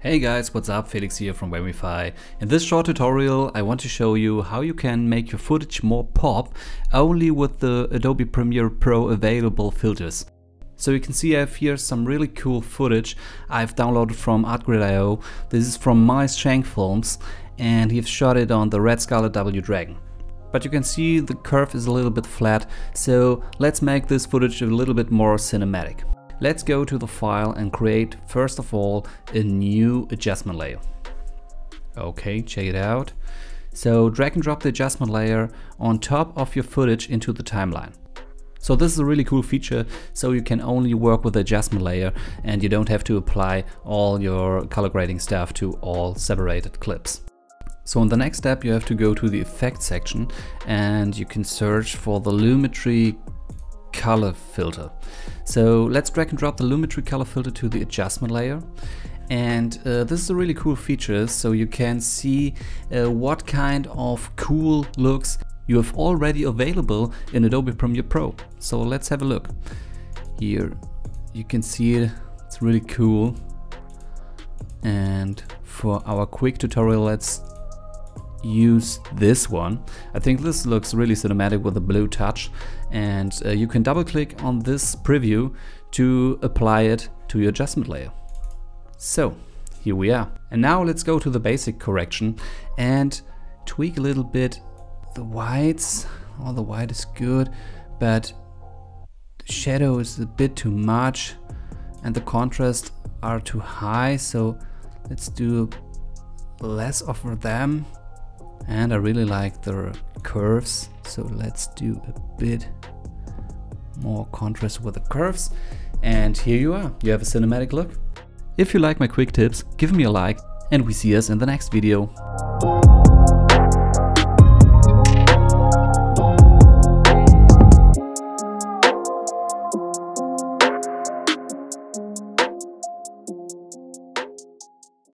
Hey guys, what's up? Felix here from Vamify. In this short tutorial I want to show you how you can make your footage more pop only with the Adobe Premiere Pro available filters. So you can see I have here some really cool footage I've downloaded from Artgrid.io. This is from Mai Scheng Films and he's shot it on the Red Scarlet W Dragon. But you can see the curve is a little bit flat, so let's make this footage a little bit more cinematic. Let's go to the file and create, first of all, a new adjustment layer. Okay, check it out. So drag and drop the adjustment layer on top of your footage into the timeline. So this is a really cool feature, so you can only work with the adjustment layer and you don't have to apply all your color grading stuff to all separated clips. So in the next step you have to go to the effects section and you can search for the Lumetri Color filter. So let's drag and drop the Lumetri Color filter to the adjustment layer, and this is a really cool feature, so you can see what kind of cool looks you have already available in Adobe Premiere Pro. So let's have a look. Here you can see it, it's really cool. And for our quick tutorial let's use this one. I think this looks really cinematic with a blue touch, and you can double click on this preview to apply it to your adjustment layer. So here we are, and now let's go to the basic correction and tweak a little bit the whites. All the white is good, but the shadow is a bit too much and the contrast are too high, so let's do less of them. And I really like the curves, so let's do a bit more contrast with the curves. And here you are, you have a cinematic look. If you like my quick tips, give me a like, and we see us in the next video.